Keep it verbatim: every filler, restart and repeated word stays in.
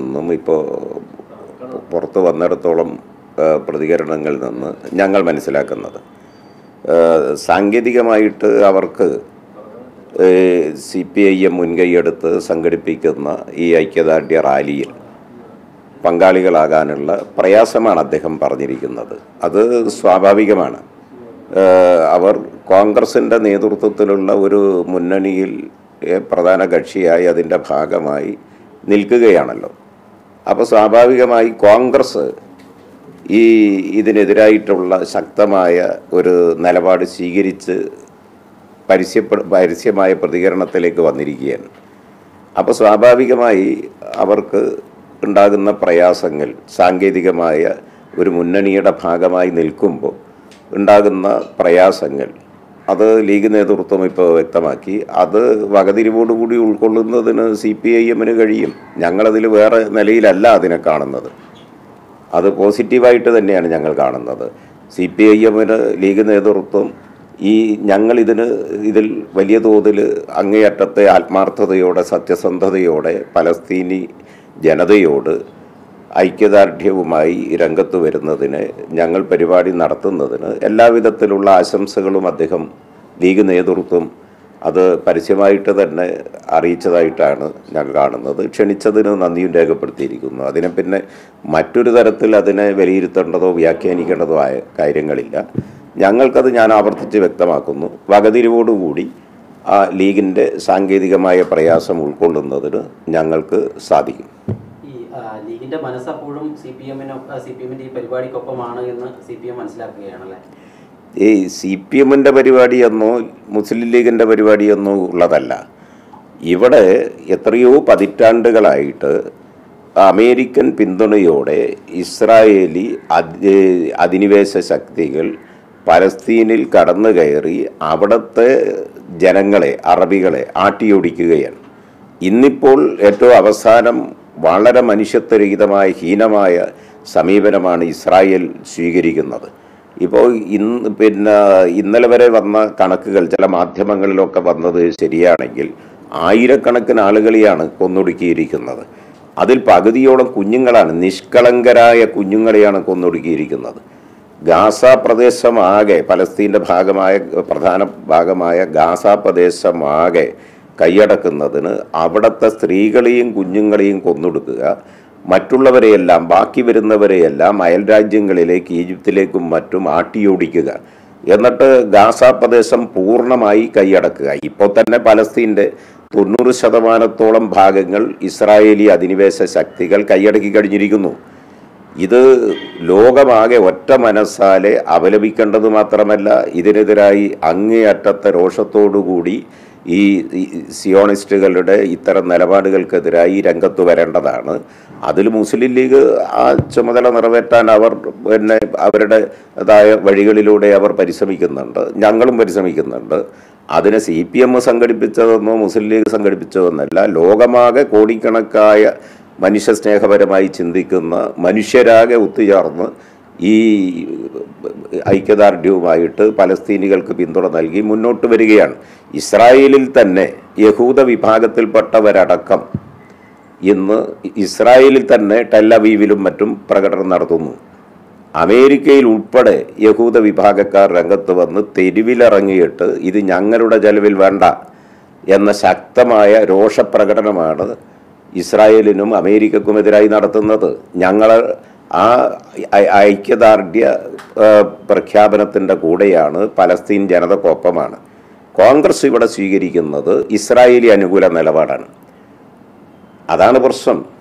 നിന്നും ഇപ്പോൾ പുറത്ത് വന്നിടത്തോളം പ്രതികരണങ്ങളിൽ നിന്ന് ഞങ്ങൾ മനസ്സിലാക്കുന്നത് സാങ്കേതികമായിട്ട് അവർക്ക് സി പി ഐ എം മുൻകൈയെടുത്ത് സംഘടിപ്പിക്കുന്ന ഈ ഐക്യദാർഢ്യ റാലിയിൽ പങ്കാളികളാകാനുള്ള പ്രയാസമാണ് അദ്ദേഹം പറഞ്ഞിരിക്കുന്നത്. അത് സ്വാഭാവികമാണ്. അവർ കോൺഗ്രസിൻ്റെ നേതൃത്വത്തിലുള്ള ഒരു മുന്നണിയിൽ പ്രധാന കക്ഷിയായി അതിൻ്റെ ഭാഗമായി നിൽക്കുകയാണല്ലോ. അപ്പോൾ സ്വാഭാവികമായി കോൺഗ്രസ് ഈ ഇതിനെതിരായിട്ടുള്ള ശക്തമായ ഒരു നിലപാട് സ്വീകരിച്ച് പരസ്യപ്പെ പരസ്യമായ പ്രതികരണത്തിലേക്ക് വന്നിരിക്കുകയാണ്. അപ്പോൾ സ്വാഭാവികമായി അവർക്ക് ഉണ്ടാകുന്ന പ്രയാസങ്ങൾ സാങ്കേതികമായ ഒരു മുന്നണിയുടെ ഭാഗമായി നിൽക്കുമ്പോൾ ഉണ്ടാകുന്ന പ്രയാസങ്ങൾ അത് ലീഗ് നേതൃത്വം ഇപ്പോൾ വ്യക്തമാക്കി. അത് വകതിരിവോടുകൂടി ഉൾക്കൊള്ളുന്നതിന് സി പി ഐ എമ്മിന് കഴിയും. ഞങ്ങളതിൽ വേറെ നിലയിലല്ല അതിനെ കാണുന്നത്. അത് പോസിറ്റീവായിട്ട് തന്നെയാണ് ഞങ്ങൾ കാണുന്നത്. സി പി ഐ എമ്മിന് ലീഗ് നേതൃത്വം ഈ ഞങ്ങളിതിന് ഇതിൽ വലിയ തോതിൽ അങ്ങേയറ്റത്തെ ആത്മാർത്ഥതയോടെ സത്യസന്ധതയോടെ പലസ്തീനി ജനതയോട് ഐക്യദാർഢ്യവുമായി രംഗത്ത് വരുന്നതിന് ഞങ്ങൾ പരിപാടി നടത്തുന്നതിന് എല്ലാവിധത്തിലുള്ള ആശംസകളും അദ്ദേഹം ലീഗ് നേതൃത്വം അത് പരസ്യമായിട്ട് തന്നെ അറിയിച്ചതായിട്ടാണ് ഞങ്ങൾ കാണുന്നത്. ക്ഷണിച്ചതിന് നന്ദിയും രേഖപ്പെടുത്തിയിരിക്കുന്നു. അതിനെ പിന്നെ മറ്റൊരു തരത്തിൽ അതിനെ വിലയിരുത്തേണ്ടതോ വ്യാഖ്യാനിക്കേണ്ടതോ ആയ കാര്യങ്ങളില്ല. ഞങ്ങൾക്കത് ഞാൻ ആവർത്തിച്ച് വ്യക്തമാക്കുന്നു, വകതിരിവോടുകൂടി ആ ലീഗിൻ്റെ സാങ്കേതികമായ പ്രയാസം ഉൾക്കൊള്ളുന്നതിന് ഞങ്ങൾക്ക് സാധിക്കും. ഈ ലീഗിൻ്റെ മനസ്സപ്പോഴും സി പി എമ്മിനോ സി പി എമ്മിൻ്റെ ഈ പരിപാടിക്കൊപ്പമാണ് എന്ന് സി പി എം മനസ്സിലാക്കുകയാണല്ലേ? ഈ സി പി എമ്മിൻ്റെ പരിപാടിയെന്നോ മുസ്ലിം ലീഗിൻ്റെ പരിപാടിയെന്നോ ഉള്ളതല്ല. ഇവിടെ എത്രയോ പതിറ്റാണ്ടുകളായിട്ട് അമേരിക്കൻ പിന്തുണയോടെ ഇസ്രായേലി അധി അധിനിവേശ ശക്തികൾ പലസ്തീനിൽ കടന്നു കയറി അവിടുത്തെ ജനങ്ങളെ അറബികളെ ആട്ടിയൊടിക്കുകയാണ്. ഇന്നിപ്പോൾ ഏറ്റവും അവസാനം വളരെ മനുഷ്യത്വരഹിതമായ ഹീനമായ സമീപനമാണ് ഇസ്രായേൽ സ്വീകരിക്കുന്നത്. ഇപ്പോൾ ഇന്ന് പിന്നെ ഇന്നലെ വരെ വന്ന കണക്കുകൾ ചില മാധ്യമങ്ങളിലൊക്കെ വന്നത് ശരിയാണെങ്കിൽ ആയിരക്കണക്കിന് ആളുകളെയാണ് കൊന്നൊടുക്കിയിരിക്കുന്നത്. അതിൽ പകുതിയോളം കുഞ്ഞുങ്ങളാണ്, നിഷ്കളങ്കരായ കുഞ്ഞുങ്ങളെയാണ് കൊന്നൊടുക്കിയിരിക്കുന്നത്. ഗാസ പ്രദേശമാകെ പലസ്തീൻ്റെ ഭാഗമായ പ്രധാന ഭാഗമായ ഗാസ പ്രദേശമാകെ കൈയടക്കുന്നതിന് അവിടുത്തെ സ്ത്രീകളെയും കുഞ്ഞുങ്ങളെയും കൊന്നൊടുക്കുക, മറ്റുള്ളവരെയെല്ലാം ബാക്കി വരുന്നവരെയെല്ലാം അയൽ രാജ്യങ്ങളിലേക്ക് ഈജിപ്തിലേക്കും മറ്റും ആട്ടിയോടിക്കുക, എന്നിട്ട് ഗാസ പ്രദേശം പൂർണ്ണമായി കൈയടക്കുക. ഇപ്പോൾ തന്നെ പലസ്തീൻ്റെ തൊണ്ണൂറ് ശതമാനത്തോളം ഭാഗങ്ങൾ ഇസ്രായേലി അധിനിവേശ ശക്തികൾ കൈയടക്കി കഴിഞ്ഞിരിക്കുന്നു. ഇത് ലോകമാകെ ഒറ്റ മനസ്സാലെ അപലപിക്കേണ്ടത് മാത്രമല്ല, ഇതിനെതിരായി അങ്ങേയറ്റത്തെ രോഷത്തോടുകൂടി ഈ സിയോണിസ്റ്റുകളുടെ ഇത്തരം നിലപാടുകൾക്കെതിരായി രംഗത്ത് വരേണ്ടതാണ്. അതിൽ മുസ്ലിം ലീഗ് ആ ചുമതല നിറവേറ്റാൻ അവർ പിന്നെ അവരുടേതായ വഴികളിലൂടെ അവർ പരിശ്രമിക്കുന്നുണ്ട്, ഞങ്ങളും പരിശ്രമിക്കുന്നുണ്ട്. അതിനെ സി പി എം സംഘടിപ്പിച്ചതെന്നോ മുസ്ലിം ലീഗ് സംഘടിപ്പിച്ചതെന്നല്ല, ലോകമാകെ കോടിക്കണക്കായ മനുഷ്യസ്നേഹപരമായി ചിന്തിക്കുന്ന മനുഷ്യരാകെ ഒത്തുചേർന്ന് ഈ ഐക്യദാർഢ്യവുമായിട്ട് പലസ്തീനികൾക്ക് പിന്തുണ നൽകി മുന്നോട്ട് വരികയാണ്. ഇസ്രായേലിൽ തന്നെ യഹൂദ വിഭാഗത്തിൽപ്പെട്ടവരടക്കം ഇന്ന് ഇസ്രായേലിൽ തന്നെ ടെല്ലവീവിലും മറ്റും പ്രകടനം നടത്തുന്നു. അമേരിക്കയിൽ ഉൾപ്പെടെ യഹൂദ വിഭാഗക്കാർ രംഗത്ത് വന്ന് തെരുവിലിറങ്ങിയിട്ട് ഇത് ഞങ്ങളുടെ ചെലവിൽ വേണ്ട എന്ന ശക്തമായ രോഷപ്രകടനമാണ് ഇസ്രായേലിനും അമേരിക്കക്കുമെതിരായി നടത്തുന്നത്. ഞങ്ങൾ ആ ഐക്യദാർഢ്യ പ്രഖ്യാപനത്തിൻ്റെ കൂടെയാണ്, പലസ്തീൻ ജനതക്കൊപ്പമാണ്. കോൺഗ്രസ് ഇവിടെ സ്വീകരിക്കുന്നത് ഇസ്രായേലി അനുകൂല നിലപാടാണ്. അതാണ് പ്രശ്നം.